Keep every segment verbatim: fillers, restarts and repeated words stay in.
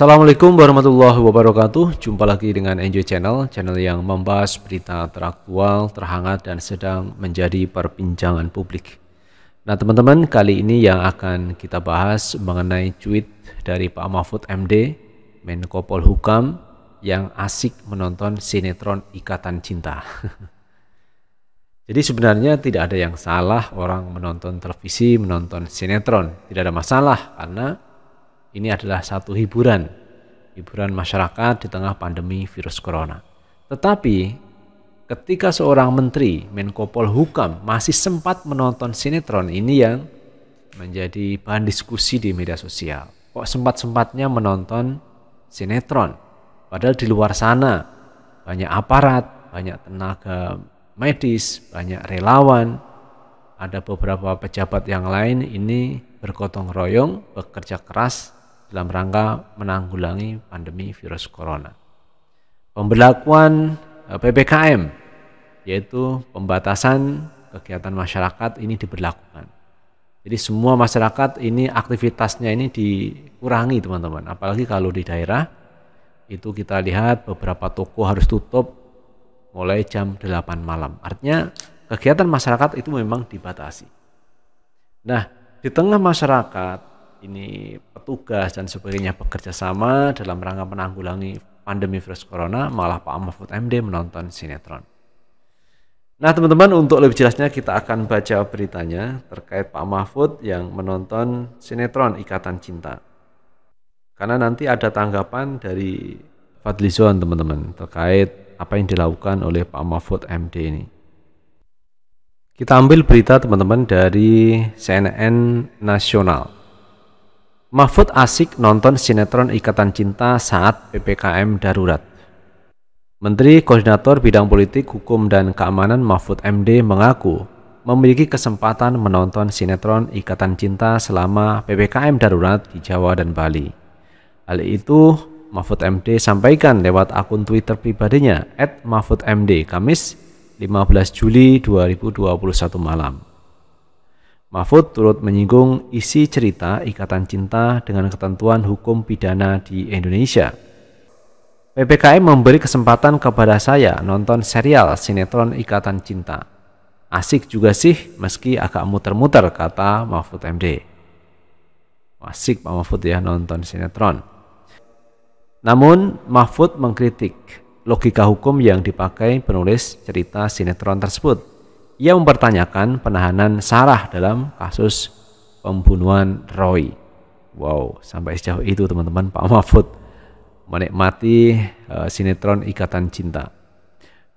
Assalamualaikum warahmatullahi wabarakatuh. Jumpa lagi dengan Enjoy Channel, channel yang membahas berita teraktual, terhangat, dan sedang menjadi perbincangan publik. Nah teman-teman, kali ini yang akan kita bahas mengenai cuit dari Pak Mahfud M D, Menko Polhukam, yang asik menonton sinetron Ikatan Cinta. Jadi sebenarnya tidak ada yang salah orang menonton televisi, menonton sinetron. Tidak ada masalah, karena ini adalah satu hiburan, hiburan masyarakat di tengah pandemi virus corona. Tetapi ketika seorang menteri, Menko Polhukam, masih sempat menonton sinetron, ini yang menjadi bahan diskusi di media sosial. Kok sempat-sempatnya menonton sinetron? Padahal di luar sana banyak aparat, banyak tenaga medis, banyak relawan, ada beberapa pejabat yang lain ini bergotong royong, bekerja keras dalam rangka menanggulangi pandemi virus corona. Pemberlakuan P P K M, yaitu pembatasan kegiatan masyarakat, ini diberlakukan. Jadi semua masyarakat ini aktivitasnya ini dikurangi, teman-teman. Apalagi kalau di daerah, itu kita lihat beberapa toko harus tutup mulai jam delapan malam. Artinya kegiatan masyarakat itu memang dibatasi. Nah, di tengah masyarakat ini petugas dan sebagainya bekerja sama dalam rangka menanggulangi pandemi virus corona, malah Pak Mahfud M D menonton sinetron. Nah teman-teman, untuk lebih jelasnya kita akan baca beritanya terkait Pak Mahfud yang menonton sinetron Ikatan Cinta. Karena nanti ada tanggapan dari Fadli Zon, teman-teman, terkait apa yang dilakukan oleh Pak Mahfud M D ini. Kita ambil berita, teman-teman, dari C N N Nasional. Mahfud asik nonton sinetron Ikatan Cinta saat P P K M darurat. Menteri Koordinator Bidang Politik, Hukum, dan Keamanan Mahfud M D mengaku memiliki kesempatan menonton sinetron Ikatan Cinta selama P P K M darurat di Jawa dan Bali. Hal itu Mahfud M D sampaikan lewat akun Twitter pribadinya et mahfud m d Kamis lima belas Juli dua ribu dua puluh satu malam. Mahfud turut menyinggung isi cerita Ikatan Cinta dengan ketentuan hukum pidana di Indonesia. P P K M memberi kesempatan kepada saya nonton serial sinetron Ikatan Cinta. Asik juga sih, meski agak muter-muter, kata Mahfud M D. Asik Pak Mahfud ya nonton sinetron. Namun Mahfud mengkritik logika hukum yang dipakai penulis cerita sinetron tersebut. Ia mempertanyakan penahanan Sarah dalam kasus pembunuhan Roy. Wow, sampai sejauh itu teman-teman Pak Mahfud menikmati uh, sinetron Ikatan Cinta.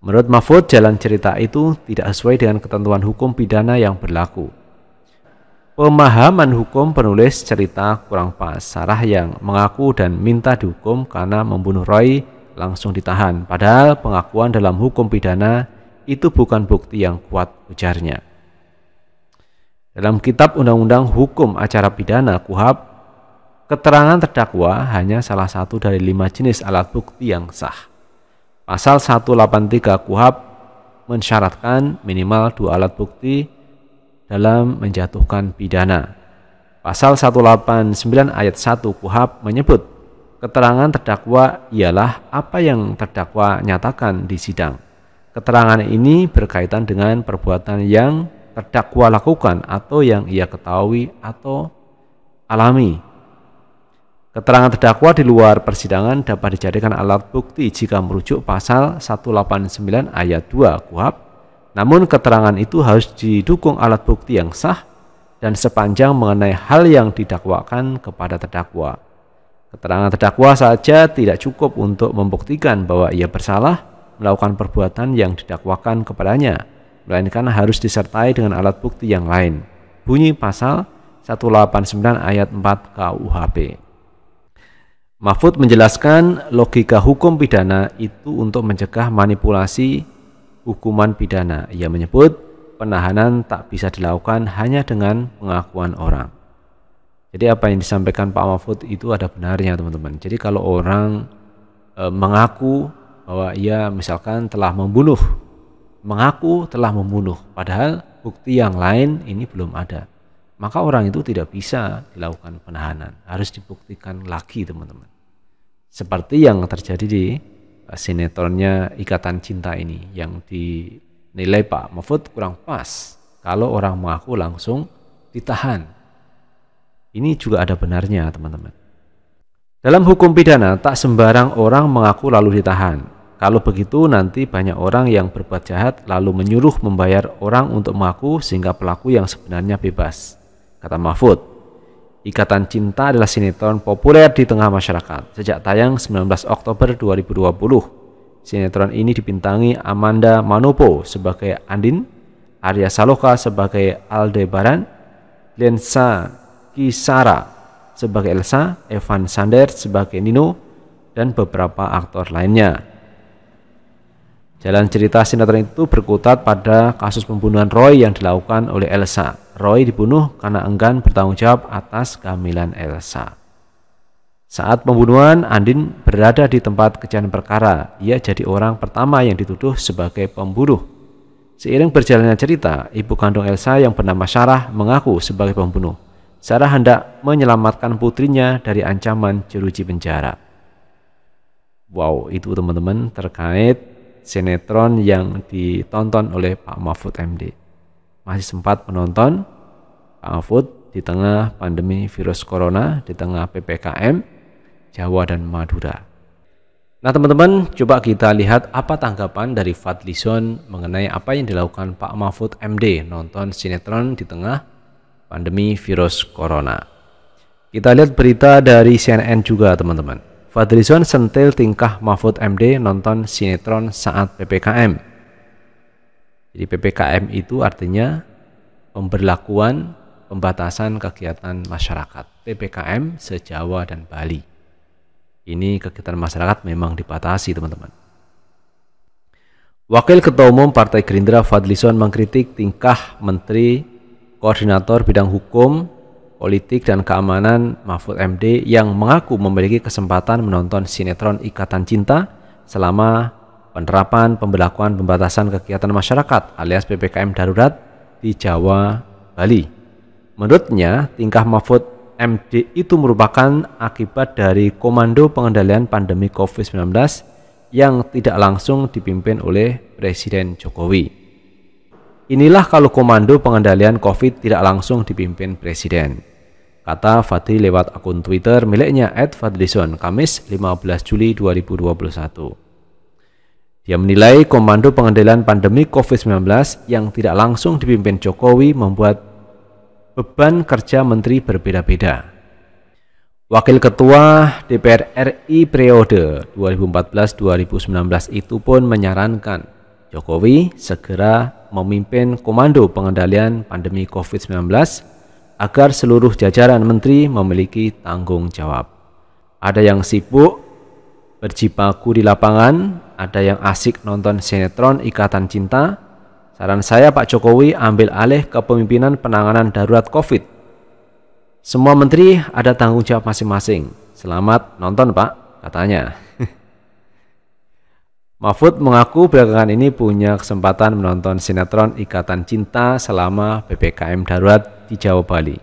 Menurut Mahfud, jalan cerita itu tidak sesuai dengan ketentuan hukum pidana yang berlaku. Pemahaman hukum penulis cerita kurang pas. Sarah yang mengaku dan minta dihukum karena membunuh Roy langsung ditahan, padahal pengakuan dalam hukum pidana itu bukan bukti yang kuat, ujarnya. Dalam Kitab Undang-Undang Hukum Acara Pidana K U H P, keterangan terdakwa hanya salah satu dari lima jenis alat bukti yang sah. Pasal seratus delapan puluh tiga K U H P mensyaratkan minimal dua alat bukti dalam menjatuhkan pidana. Pasal seratus delapan puluh sembilan ayat satu K U H P menyebut keterangan terdakwa ialah apa yang terdakwa nyatakan di sidang. Keterangan ini berkaitan dengan perbuatan yang terdakwa lakukan atau yang ia ketahui atau alami. Keterangan terdakwa di luar persidangan dapat dijadikan alat bukti jika merujuk pasal seratus delapan puluh sembilan ayat dua K U H P. Namun keterangan itu harus didukung alat bukti yang sah dan sepanjang mengenai hal yang didakwakan kepada terdakwa. Keterangan terdakwa saja tidak cukup untuk membuktikan bahwa ia bersalah melakukan perbuatan yang didakwakan kepadanya, melainkan harus disertai dengan alat bukti yang lain. Bunyi pasal seratus delapan puluh sembilan ayat empat K U H P. Mahfud menjelaskan logika hukum pidana itu untuk mencegah manipulasi hukuman pidana. Ia menyebut penahanan tak bisa dilakukan hanya dengan pengakuan orang. Jadi apa yang disampaikan Pak Mahfud itu ada benarnya, teman-teman. Jadi kalau orang e, mengaku bahwa ia misalkan telah membunuh, mengaku telah membunuh, padahal bukti yang lain ini belum ada, maka orang itu tidak bisa dilakukan penahanan, harus dibuktikan lagi, teman-teman. seperti yang terjadi di sinetronnya Ikatan Cinta ini, yang dinilai Pak Mahfud kurang pas kalau orang mengaku langsung ditahan. Ini juga ada benarnya, teman-teman. Dalam hukum pidana, tak sembarang orang mengaku lalu ditahan. Kalau begitu nanti banyak orang yang berbuat jahat lalu menyuruh membayar orang untuk mengaku sehingga pelaku yang sebenarnya bebas, kata Mahfud. Ikatan Cinta adalah sinetron populer di tengah masyarakat. Sejak tayang sembilan belas Oktober dua ribu dua puluh, sinetron ini dibintangi Amanda Manopo sebagai Andin, Arya Saloka sebagai Aldebaran, Lensa Kisara sebagai Elsa, Evan Sanders sebagai Nino, dan beberapa aktor lainnya. Jalan cerita sinetron itu berkutat pada kasus pembunuhan Roy yang dilakukan oleh Elsa. Roy dibunuh karena enggan bertanggung jawab atas kehamilan Elsa. Saat pembunuhan, Andin berada di tempat kejadian perkara. Ia jadi orang pertama yang dituduh sebagai pembunuh. Seiring berjalannya cerita, ibu kandung Elsa yang bernama Sarah mengaku sebagai pembunuh. Sarah hendak menyelamatkan putrinya dari ancaman jeruji penjara. Wow, itu teman-teman terkait sinetron yang ditonton oleh Pak Mahfud M D. Masih sempat menonton Pak Mahfud di tengah pandemi virus corona, di tengah P P K M Jawa dan Madura. Nah teman-teman, coba kita lihat apa tanggapan dari Fadli Zon mengenai apa yang dilakukan Pak Mahfud M D nonton sinetron di tengah pandemi virus corona. Kita lihat berita dari C N N juga, teman-teman. Fadli Zon sentil tingkah Mahfud M D nonton sinetron saat P P K M. Jadi P P K M itu artinya pemberlakuan pembatasan kegiatan masyarakat. P P K M se-Jawa dan Bali. Ini kegiatan masyarakat memang dibatasi, teman-teman. Wakil Ketua Umum Partai Gerindra Fadli Zon mengkritik tingkah Menteri Koordinator Bidang Hukum, Politik dan Keamanan Mahfud M D yang mengaku memiliki kesempatan menonton sinetron Ikatan Cinta selama penerapan pemberlakuan pembatasan kegiatan masyarakat alias P P K M darurat di Jawa Bali. Menurutnya, tingkah Mahfud M D itu merupakan akibat dari komando pengendalian pandemi COVID sembilan belas yang tidak langsung dipimpin oleh Presiden Jokowi. Inilah kalau komando pengendalian COVID tidak langsung dipimpin Presiden, kata Fadli lewat akun Twitter miliknya et fadlizon Kamis lima belas Juli dua ribu dua puluh satu. Dia menilai komando pengendalian pandemi COVID sembilan belas yang tidak langsung dipimpin Jokowi membuat beban kerja menteri berbeda-beda. Wakil Ketua D P R R I periode dua ribu empat belas dua ribu sembilan belas itu pun menyarankan Jokowi segera memimpin komando pengendalian pandemi COVID sembilan belas agar seluruh jajaran menteri memiliki tanggung jawab. Ada yang sibuk berjibaku di lapangan, ada yang asik nonton sinetron Ikatan Cinta. Saran saya Pak Jokowi ambil alih kepemimpinan penanganan darurat COVID. Semua menteri ada tanggung jawab masing-masing. Selamat nonton Pak, katanya. Mahfud mengaku belakangan ini punya kesempatan menonton sinetron Ikatan Cinta selama P P K M darurat di Jawa Bali.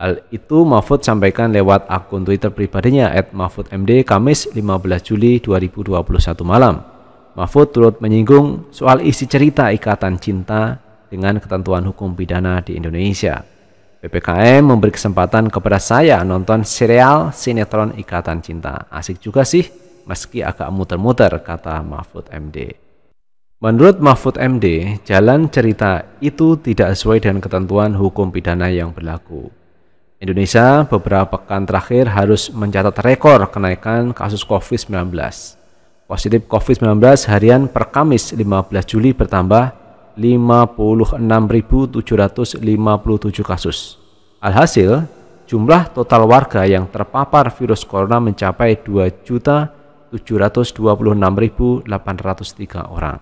Hal itu Mahfud sampaikan lewat akun Twitter pribadinya et mahfud m d Kamis lima belas Juli dua ribu dua puluh satu malam. Mahfud turut menyinggung soal isi cerita Ikatan Cinta dengan ketentuan hukum pidana di Indonesia. P P K M memberi kesempatan kepada saya nonton serial sinetron Ikatan Cinta. Asik juga sih, meski agak muter-muter, kata Mahfud M D. Menurut Mahfud M D, jalan cerita itu tidak sesuai dengan ketentuan hukum pidana yang berlaku. Indonesia beberapa pekan terakhir harus mencatat rekor kenaikan kasus COVID sembilan belas. Positif COVID sembilan belas harian per Kamis lima belas Juli bertambah lima puluh enam ribu tujuh ratus lima puluh tujuh kasus. Alhasil, jumlah total warga yang terpapar virus corona mencapai dua juta tujuh ratus dua puluh enam ribu delapan ratus tiga orang.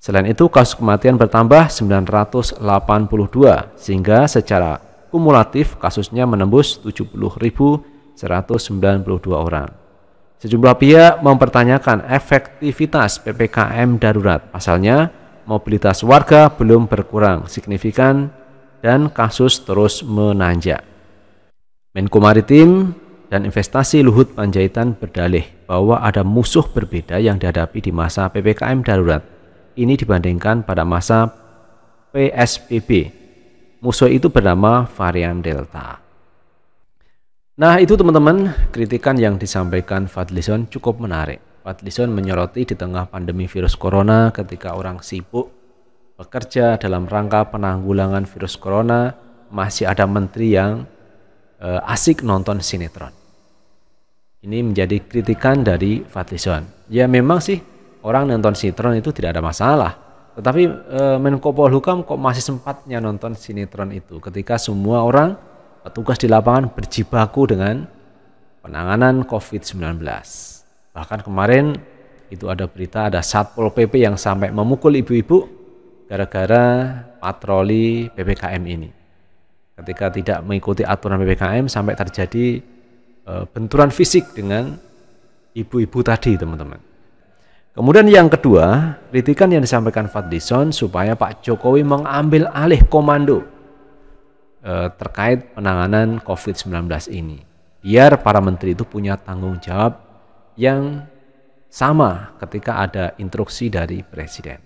Selain itu, kasus kematian bertambah sembilan ratus delapan puluh dua sehingga secara kumulatif kasusnya menembus tujuh puluh ribu seratus sembilan puluh dua orang. Sejumlah pihak mempertanyakan efektivitas P P K M darurat. Pasalnya, mobilitas warga belum berkurang signifikan dan kasus terus menanjak. Menko Maritim dan investasi Luhut Panjaitan berdalih bahwa ada musuh berbeda yang dihadapi di masa P P K M darurat. Ini dibandingkan pada masa P S B B. Musuh itu bernama varian Delta. Nah, itu teman-teman, kritikan yang disampaikan Fadli Zon cukup menarik. Fadli Zon menyoroti di tengah pandemi virus corona ketika orang sibuk bekerja dalam rangka penanggulangan virus corona, masih ada menteri yang e, asik nonton sinetron. Ini menjadi kritikan dari Fadli Zon. Ya memang sih orang nonton sinetron itu tidak ada masalah, tetapi e, Menko Polhukam kok masih sempatnya nonton sinetron itu ketika semua orang petugas di lapangan berjibaku dengan penanganan COVID sembilan belas. Bahkan kemarin itu ada berita ada Satpol P P yang sampai memukul ibu-ibu gara-gara patroli P P K M ini. Ketika tidak mengikuti aturan P P K M sampai terjadi e, benturan fisik dengan ibu-ibu tadi, teman-teman. Kemudian yang kedua, kritikan yang disampaikan Fadli Zon supaya Pak Jokowi mengambil alih komando eh, terkait penanganan COVID sembilan belas ini. Biar para menteri itu punya tanggung jawab yang sama ketika ada instruksi dari Presiden.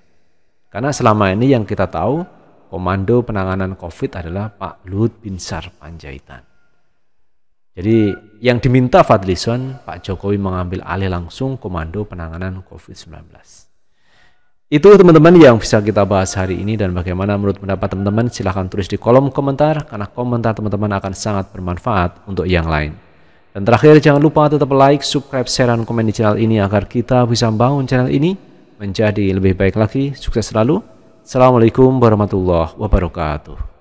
Karena selama ini yang kita tahu, komando penanganan COVID adalah Pak Luhut Binsar Panjaitan. Jadi yang diminta Fadli Zon, Pak Jokowi mengambil alih langsung komando penanganan COVID sembilan belas. Itu teman-teman yang bisa kita bahas hari ini, dan bagaimana menurut pendapat teman-teman silahkan tulis di kolom komentar, karena komentar teman-teman akan sangat bermanfaat untuk yang lain. Dan terakhir, jangan lupa tetap like, subscribe, share, dan komen di channel ini agar kita bisa membangun channel ini menjadi lebih baik lagi. Sukses selalu. Assalamualaikum warahmatullahi wabarakatuh.